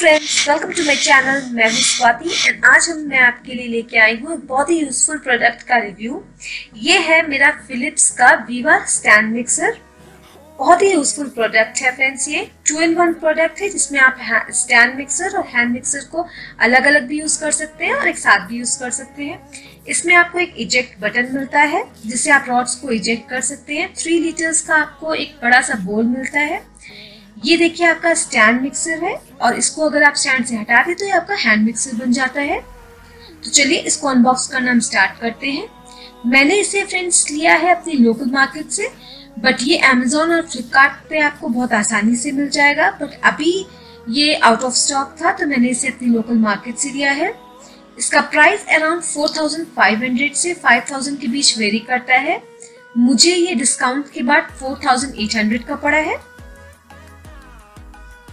Friends, welcome to my channel. मैं हूं Swati and आज मैं आपके लिए लेके आई हूं एक बहुत ही यूजफुल प्रोडक्ट का रिव्यू। ये है मेरा फिलिप्स का वीवा स्टैंड मिक्सर। बहुत ही यूजफुल प्रोडक्ट है फ्रेंड्स। ये 2-in-1 प्रोडक्ट है जिसमें आप स्टैंड मिक्सर और हैंड मिक्सर को अलग अलग भी यूज कर सकते हैं और एक साथ भी यूज कर सकते हैं। इसमें आपको एक इजेक्ट बटन मिलता है जिससे आप रॉड्स को इजेक्ट कर सकते हैं। 3 लीटर्स का आपको एक बड़ा सा बोल मिलता है। ये देखिए आपका स्टैंड मिक्सर है और इसको अगर आप स्टैंड से हटा दें तो ये आपका हैंड मिक्सर बन जाता है। तो चलिए इसको अनबॉक्स करना हम स्टार्ट करते हैं। मैंने इसे फ्रेंड्स लिया है अपनी लोकल मार्केट से, बट ये Amazon और Flipkart पे आपको बहुत आसानी से मिल जाएगा। बट अभी ये आउट ऑफ स्टॉक था तो मैंने इसे अपनी लोकल मार्केट से लिया है। इसका प्राइस अराउंड 4500 से 5000 के बीच वेरी करता है। मुझे ये डिस्काउंट के बाद 4800 का पड़ा है।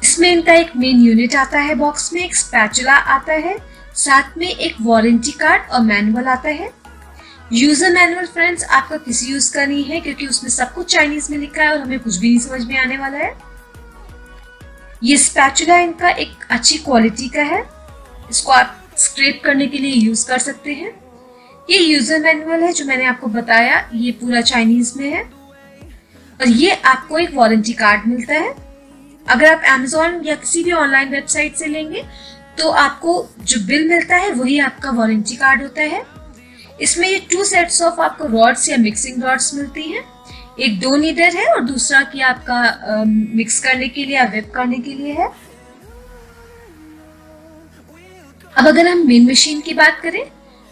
इसमें इनका एक मेन यूनिट आता है बॉक्स में, एक स्पैचुला आता है, साथ में एक वारंटी कार्ड और मैनुअल आता है। यूजर मैनुअल फ्रेंड्स आपका किसी यूज का नहीं है क्योंकि उसमें सब कुछ चाइनीज में लिखा है और हमें कुछ भी नहीं समझ में आने वाला है। ये स्पैचुला इनका एक अच्छी क्वालिटी का है, इसको आप स्क्रैप करने के लिए यूज कर सकते हैं। ये यूजर मैनुअल है जो मैंने आपको बताया, ये पूरा चाइनीज में है। और ये आपको एक वारंटी कार्ड मिलता है। अगर आप Amazon या किसी भी ऑनलाइन वेबसाइट से लेंगे तो आपको जो बिल मिलता है वही आपका वारंटी कार्ड होता है। इसमें ये 2 सेट्स ऑफ आपको रॉड्स या मिक्सिंग रॉड्स मिलती हैं। एक 2 नीडर है और दूसरा कि आपका मिक्स करने के लिए या व्हिप करने के लिए है। अब अगर हम मेन मशीन की बात करें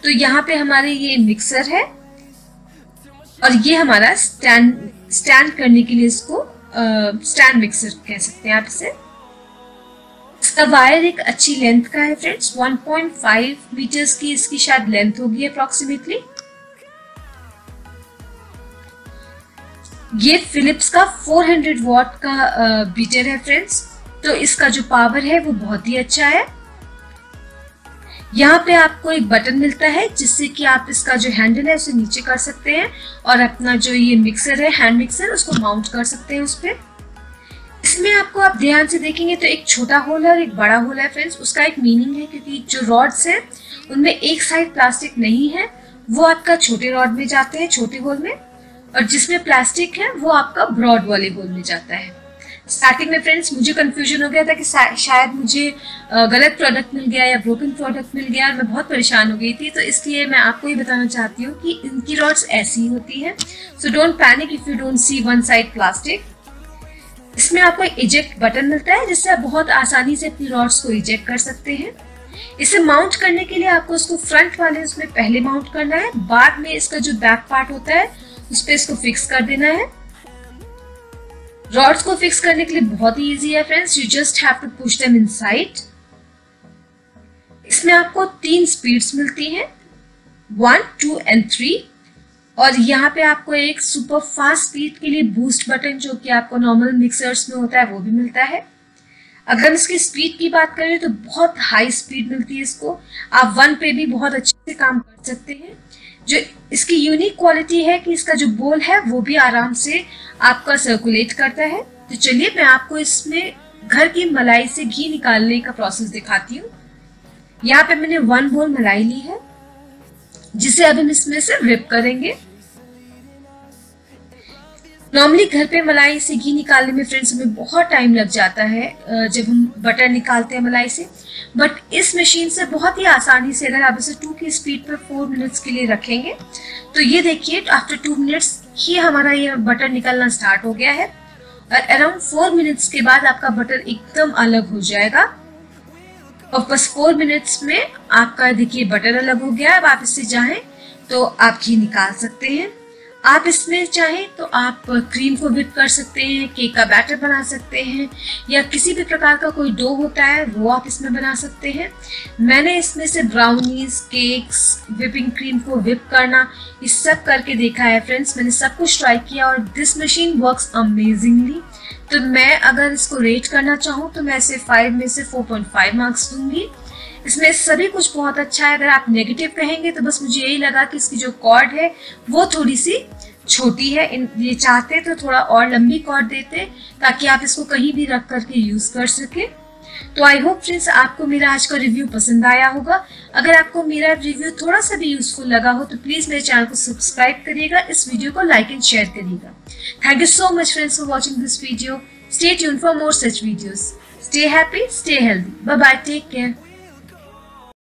तो यहाँ पे हमारे ये मिक्सर है और ये हमारा स्टैंड करने के लिए इसको स्टैंड मिक्सर कह सकते हैं आप इसे। इसका वायर एक अच्छी लेंथ का है फ्रेंड्स, 1.5 मीटर्स की इसकी शायद लेंथ होगी अप्रोक्सीमेटली। ये फिलिप्स का 400 वॉट का बीटर है फ्रेंड्स, तो इसका जो पावर है वो बहुत ही अच्छा है। यहाँ पे आपको एक बटन मिलता है जिससे कि आप इसका जो हैंडल है उसे नीचे कर सकते हैं और अपना जो ये मिक्सर है, हैंड मिक्सर, उसको माउंट कर सकते हैं उस पर। इसमें आपको आप ध्यान से देखेंगे तो एक छोटा होल है और एक बड़ा होल है फ्रेंड्स। उसका एक मीनिंग है क्योंकि जो रॉड्स हैं उनमें एक साइड प्लास्टिक नहीं है, वो आपका छोटे रॉड में जाते हैं, छोटे होल में, और जिसमें प्लास्टिक है वो आपका ब्रॉड वाले होल में जाता है। स्टार्टिंग में फ्रेंड्स मुझे कंफ्यूजन हो गया था कि शायद मुझे गलत प्रोडक्ट मिल गया या ब्रोकन प्रोडक्ट मिल गया और मैं बहुत परेशान हो गई थी। तो इसलिए मैं आपको ये बताना चाहती हूँ कि इनकी रॉड्स ऐसी होती हैं, so don't panic if you don't see one side plastic. इसमें आपको इजेक्ट बटन मिलता है जिससे आप बहुत आसानी से अपनी रॉड्स को इजेक्ट कर सकते हैं। इसे माउंट करने के लिए आपको इसको फ्रंट वाले उसमें पहले माउंट करना है, बाद में इसका जो बैक पार्ट होता है उस पर इसको फिक्स कर देना है। रॉड्स को फिक्स करने के लिए बहुत ही इजी है friends, you just have to push them inside. इसमें आपको 3 स्पीड्स मिलती हैं, 1, 2 एंड 3। और यहाँ पे आपको एक सुपर फास्ट स्पीड के लिए बूस्ट बटन जो कि आपको नॉर्मल मिक्सर्स में होता है वो भी मिलता है। अगर इसकी स्पीड की बात करें तो बहुत हाई स्पीड मिलती है इसको, आप 1 पे भी बहुत अच्छे से काम कर सकते हैं। जो इसकी यूनिक क्वालिटी है कि इसका जो बोल है वो भी आराम से आपका सर्कुलेट करता है। तो चलिए मैं आपको इसमें घर की मलाई से घी निकालने का प्रोसेस दिखाती हूँ। यहाँ पे मैंने 1 बोल मलाई ली है जिसे अब हम इसमें से व्हिप करेंगे। नॉर्मली घर पे मलाई से घी निकालने में फ्रेंड्स हमें बहुत टाइम लग जाता है जब हम बटर निकालते हैं मलाई से, बट इस मशीन से बहुत ही आसानी से अगर आप इसे 2 की स्पीड पर 4 मिनट्स के लिए रखेंगे तो ये देखिए आफ्टर 2 मिनट्स ही हमारा ये बटर निकलना स्टार्ट हो गया है और अराउंड 4 मिनट्स के बाद आपका बटर एकदम अलग हो जाएगा। और बस 4 मिनट्स में आपका देखिए बटर अलग हो गया है। अब आप इससे चाहें तो आप घी निकाल सकते हैं, आप इसमें चाहें तो आप क्रीम को व्हिप कर सकते हैं, केक का बैटर बना सकते हैं, या किसी भी प्रकार का कोई डो होता है वो आप इसमें बना सकते हैं। मैंने इसमें से ब्राउनीज, केक्स, व्हिपिंग क्रीम को व्हिप करना, ये सब करके देखा है फ्रेंड्स, मैंने सब कुछ ट्राई किया और दिस मशीन वर्क्स अमेजिंगली। तो मैं अगर इसको रेट करना चाहूँ तो मैं इसे 5 में से 4.5 मार्क्स दूंगी। इसमें सभी कुछ बहुत अच्छा है। अगर आप नेगेटिव कहेंगे तो बस मुझे यही लगा कि इसकी जो कॉर्ड है वो थोड़ी सी छोटी है, ये चाहते तो थोड़ा और लंबी कॉर्ड देते ताकि आप इसको कहीं भी रख करके यूज कर सके। तो आई होप फ्रेंड्स आपको मेरा आज का रिव्यू पसंद आया होगा। अगर आपको मेरा रिव्यू थोड़ा सा भी यूजफुल लगा हो तो प्लीज मेरे चैनल को सब्सक्राइब करिएगा, इस वीडियो को लाइक एंड शेयर करिएगा। Thank you so much friends for watching this video. Stay tuned for more such videos. Stay happy, stay healthy. Bye bye, take care.